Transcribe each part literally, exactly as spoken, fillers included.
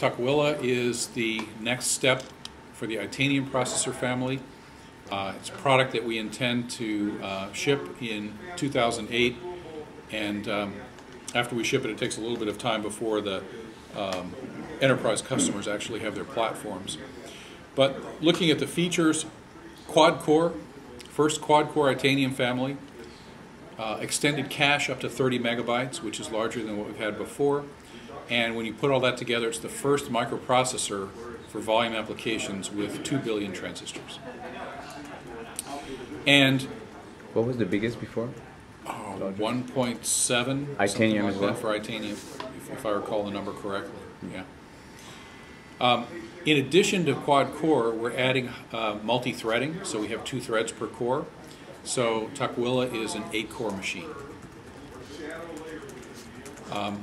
Tukwila is the next step for the Itanium processor family. Uh, it's a product that we intend to uh, ship in two thousand eight, and um, after we ship it, it takes a little bit of time before the um, enterprise customers actually have their platforms. But looking at the features, quad-core, first quad-core Itanium family, uh, extended cache up to thirty megabytes, which is larger than what we've had before, and when you put all that together, it's the first microprocessor for volume applications with two billion transistors. And what was the biggest before? Oh, one point seven, Itanium something like as well? That for Itanium, if, if I recall the number correctly. Yeah. Um, in addition to quad-core, we're adding uh, multi-threading, so we have two threads per core. So Tukwila is an eight-core machine. Um,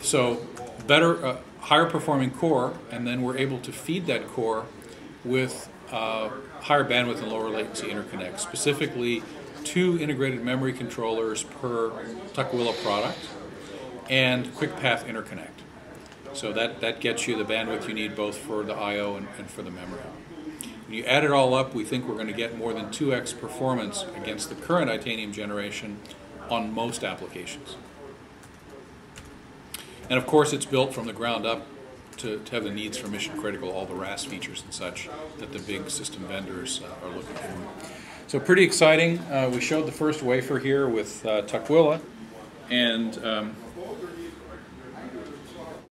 so better, uh, higher-performing core, and then we're able to feed that core with uh, higher bandwidth and lower latency interconnects, specifically two integrated memory controllers per Tukwila product and QuickPath interconnect. So that, that gets you the bandwidth you need both for the I O and, and for the memory. When you add it all up, we think we're going to get more than two X performance against the current Itanium generation on most applications. And of course, it's built from the ground up to, to have the needs for mission critical, all the R A S features and such that the big system vendors uh, are looking for. So pretty exciting. Uh, we showed the first wafer here with uh, Tukwila, and um,